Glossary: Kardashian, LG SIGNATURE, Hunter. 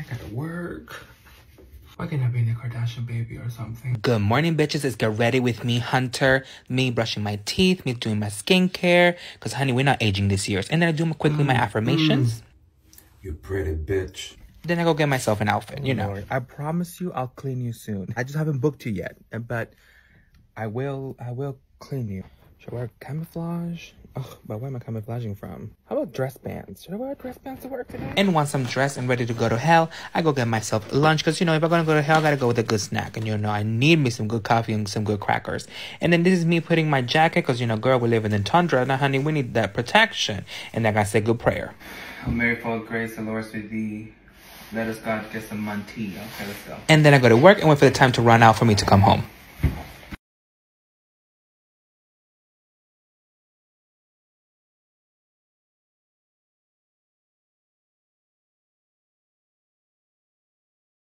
I gotta work. Why can't I be in a Kardashian baby or something? Good morning, bitches. It's Get Ready With Me, Hunter. Me brushing my teeth, me doing my skincare. Because, honey, we're not aging this year. And then I do quickly my affirmations. You pretty bitch. Then I go get myself an outfit, you know. Lord, I promise you I'll clean you soon. I just haven't booked you yet. But I will clean you. Should I wear camouflage? Oh, but where am I camouflaging from? How about dress bands? Should I wear dress bands to work today? And once I'm dressed and ready to go to hell, I go get myself lunch. Because, you know, if I'm going to go to hell, I got to go with a good snack. And, you know, I need me some good coffee and some good crackers. And then this is me putting my jacket. Because, you know, girl, we're living in tundra. Now, honey, we need that protection. And then I say good prayer. Hail Mary, full of grace, the Lord's with thee. Let us, God, get some money. Okay, let's go. And then I go to work and wait for the time to run out for me to come home.